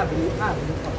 5 minutes.